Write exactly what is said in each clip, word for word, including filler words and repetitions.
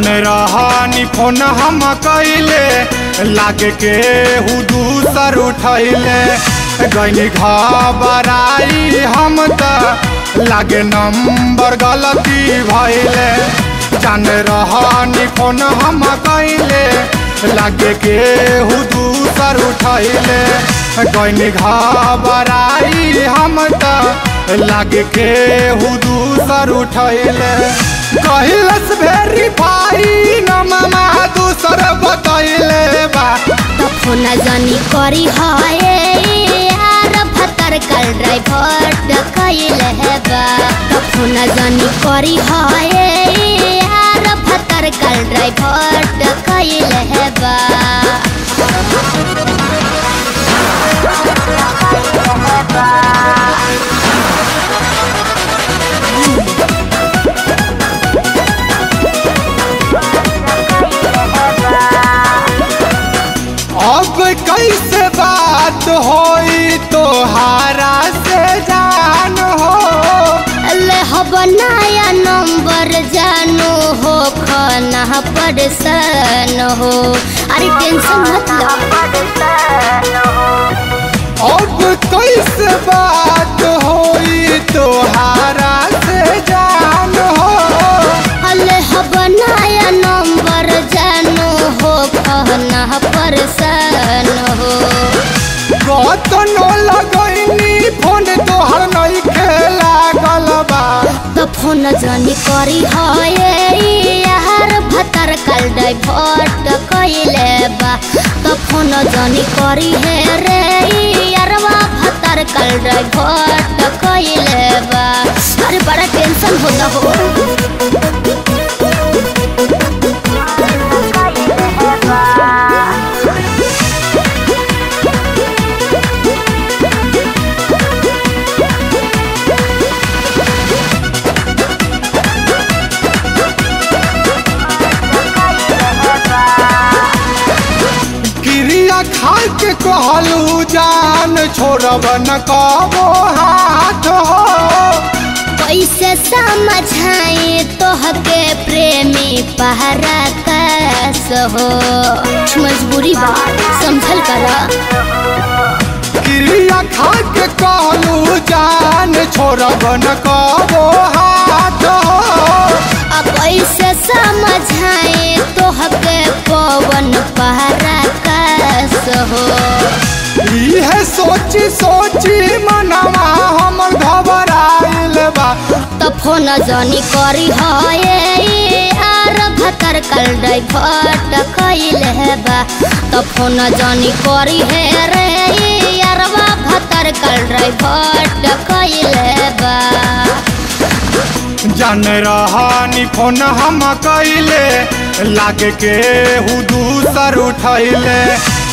जान रहा नि फोन हम कैले लागे के हु दूसर उठैले गैनी घबराई हम त लागे नंबर गलती भैले जान रहा नि फोन हम कैले लागे के हु दूसर उठैले गैनी घबराई हम त लागे के हु दूसर उठैले कहिलस वेरीफाइन मामा दूसर बताइले बा तखो न जानी करी हाए यार भतर कॉल डाइवर्ट कइले बा तखो न जानी करी हाए यार भतर कॉल डाइवर्ट कइले बा कैसे बात होई तो हारा से जान हो ले हो बनाया नंबर जानो हो खाना परेशान हो अरे टेंशन मत लो अब कैसे बात होई तो हारा से जान हो ले हो बनाया नंबर जानो हो खाना परेशान फोन तोहर नहीं खेला गलबा तो फोन जानी करी हाए यार भतर कॉल डाइवर्ट कइले बा तो फोन जानी करी है रे यार भतर कॉल डाइवर्ट कइले बा अरे बड़ा टेंशन हो ना हो के कहलू जान छोड़ब न कबो हाथ हो कैसे समझाए तोहके प्रेमी पहरा कस हो मजबूरी बा समझल करा क्रिया खा के कहलू जान छोड़ब न कबो हाथ हो अब ऐसे समझाए तोहके पवन पहरा है सोची सोची मनवा हम घबराइल बा तो फोन जानी करी हाए यार भतर कॉल डाइवर्ट कइले बा तो फोन जानी करी है रे यार भतर कॉल डाइवर्ट कइले बा जान रहा नि फोन हम कैले लागे के हु दूसर उठैले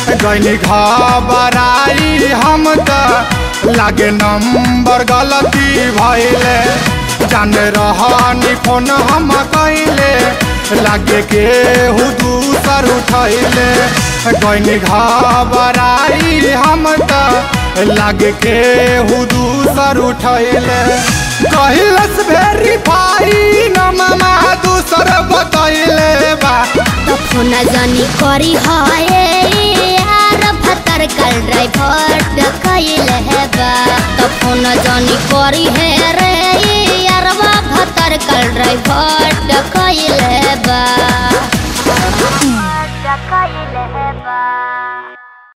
गैनी घबराई हम त लागे नंबर गलती भैले जान रहा नि फोन हम कैले लागे के हु दूसर उठैले गैनी घबराई हम त लागे के हु दूसर उठैले कहिलस वेरीफाइन मामा दूसर बताइले बा तो फोन जानी करी हाए भतर कॉल डाइवर्ट कइले बा तो फोन जानी करी है रे यार भतर कॉल डाइवर्ट।